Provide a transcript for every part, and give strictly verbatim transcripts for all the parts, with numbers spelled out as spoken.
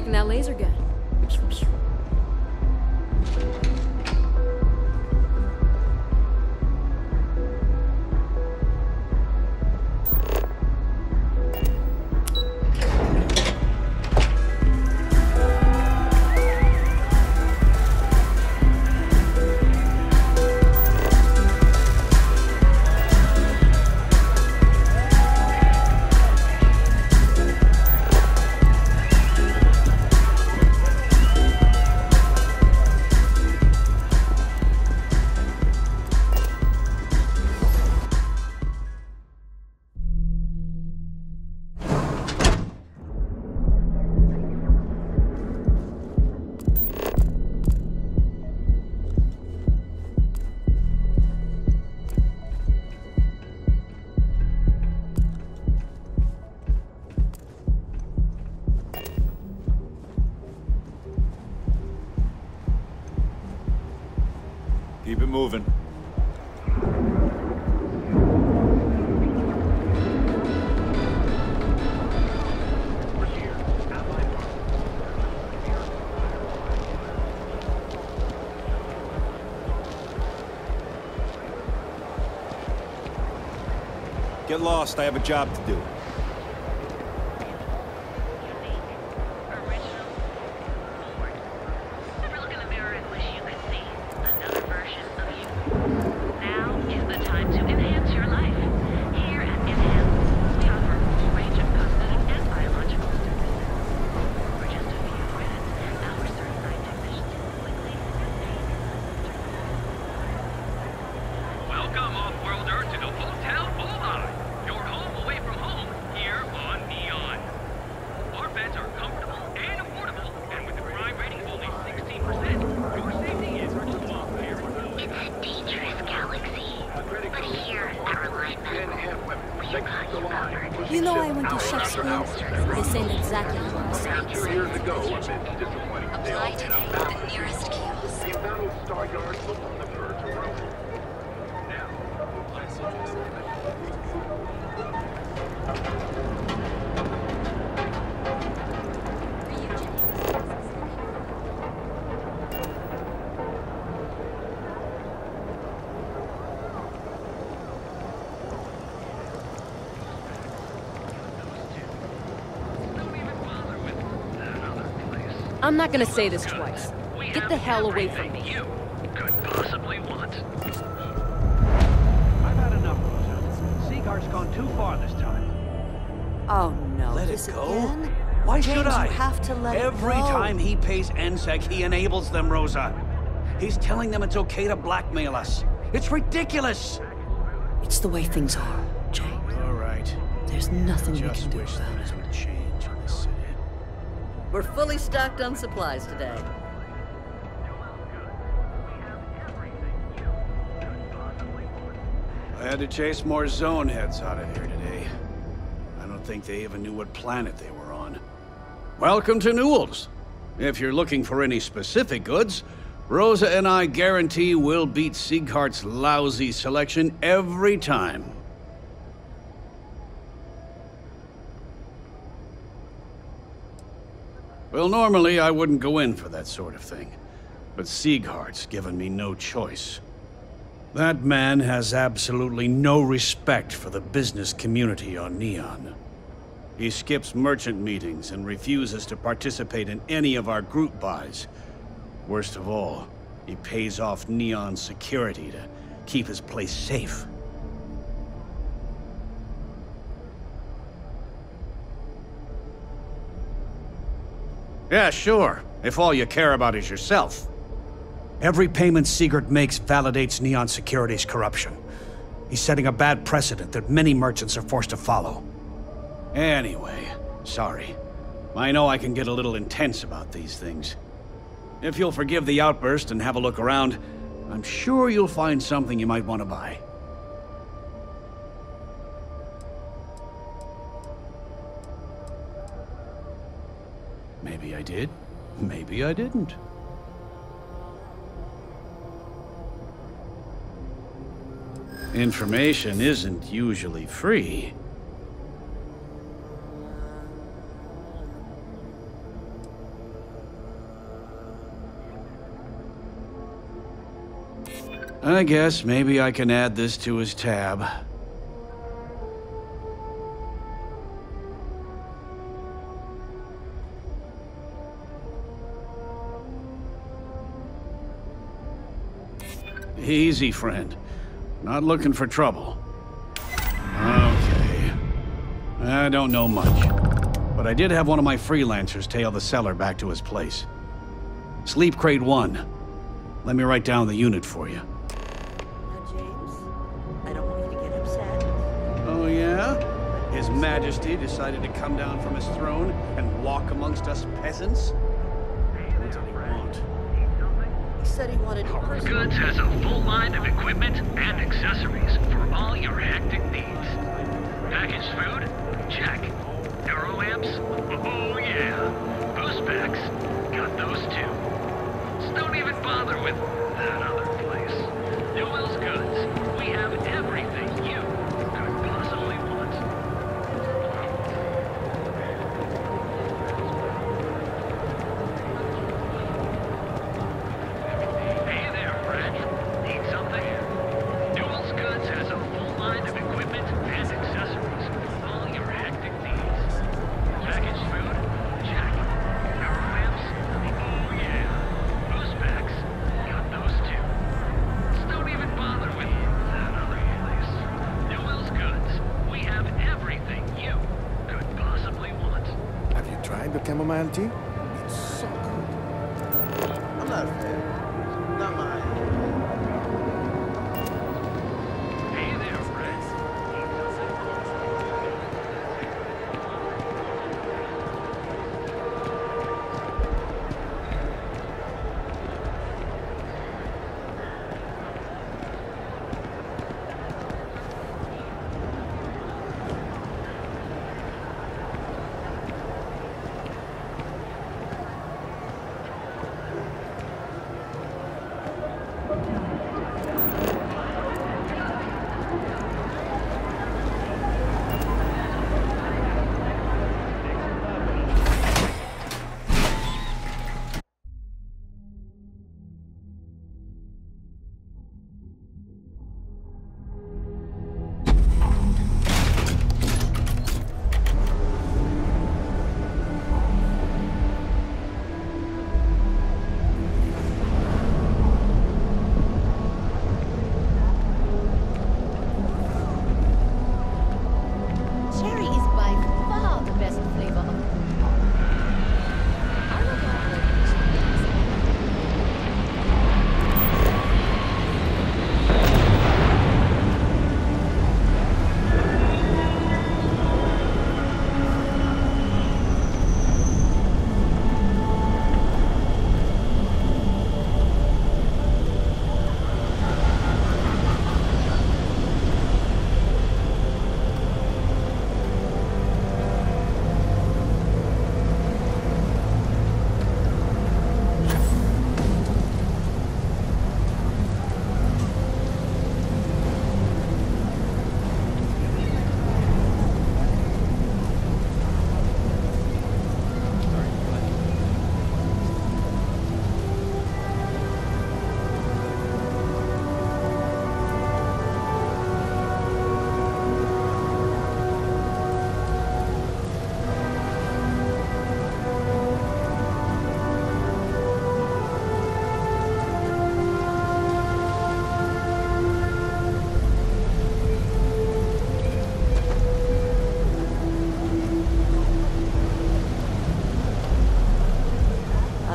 liking that laser gun. Keep it moving. Get lost, I have a job to do. I'm not gonna say this twice. Get the hell away from me. Could possibly want. I've had enough, Rosa. Sieghart's gone too far this time. Oh no. Let it go? Why should I? You have to let it go. Every time he pays N S E C, he enables them, Rosa. He's telling them it's okay to blackmail us. It's ridiculous. It's the way things are, James. All right. There's nothing we can do about it. We're fully stocked on supplies today. I had to chase more zone heads out of here today. I don't think they even knew what planet they were on. Welcome to Newell's. If you're looking for any specific goods, Rosa and I guarantee we'll beat Sieghart's lousy selection every time. Well, normally I wouldn't go in for that sort of thing, but Sieghart's given me no choice. That man has absolutely no respect for the business community on Neon. He skips merchant meetings and refuses to participate in any of our group buys. Worst of all, he pays off Neon security to keep his place safe. Yeah, sure, if all you care about is yourself. Every payment Sieghart makes validates Neon Security's corruption. He's setting a bad precedent that many merchants are forced to follow. Anyway, sorry. I know I can get a little intense about these things. If you'll forgive the outburst and have a look around, I'm sure you'll find something you might want to buy. Maybe I did, maybe I didn't. Information isn't usually free. I guess maybe I can add this to his tab. Easy, friend. Not looking for trouble. Okay. I don't know much, but I did have one of my freelancers tail the seller back to his place. Sleep Crate one. Let me write down the unit for you. Now, James, I don't want you to get upset. Oh, yeah? His Majesty decided to come down from his throne and walk amongst us peasants? That's what he wants. He said he wanted to Home Goods has a full line of equipment and accessories for all your hectic needs. Packaged food? Check. Aero amps? Oh yeah. Boost packs? Got those too. So don't even bother with that other place. Newell's Goods. We have everything you could possibly Auntie? It's so good. I'm not a fan. Not mine. Hey there,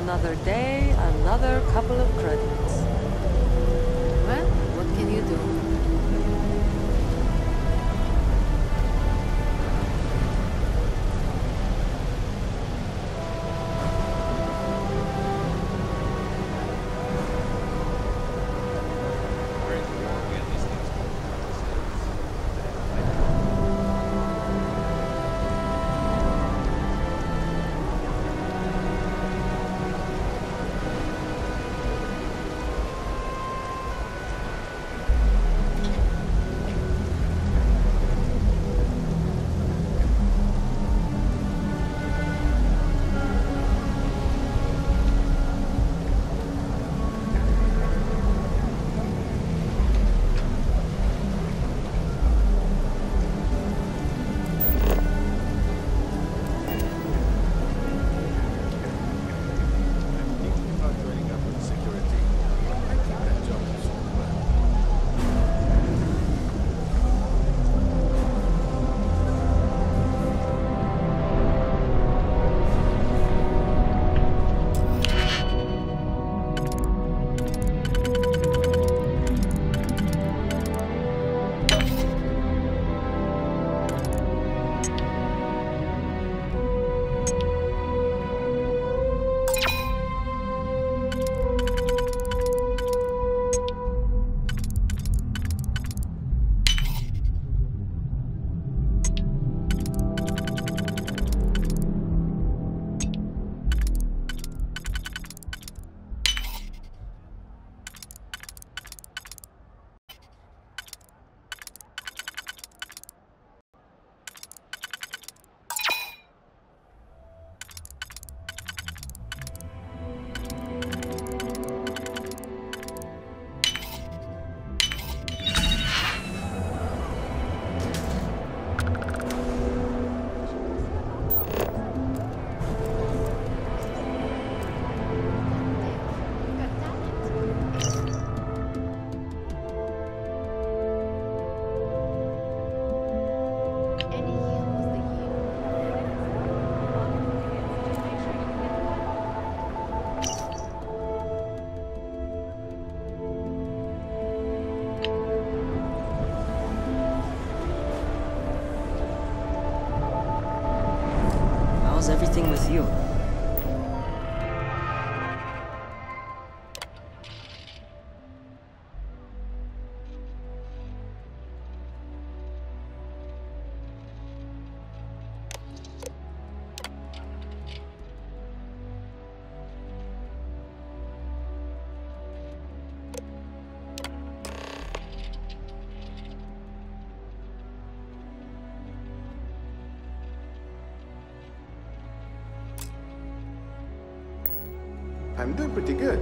Another day, another couple of credits. Well, what can you do? How's everything with you? I'm doing pretty good.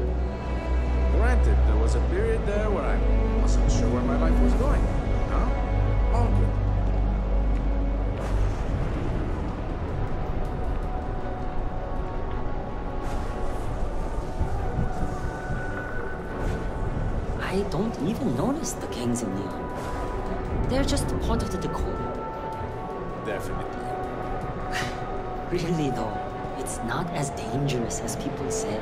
Granted, there was a period there where I wasn't sure where my life was going. Huh? All good. I don't even notice the gangs in Neon. They're just part of the decor. Definitely. Really though, it's not as dangerous as people say.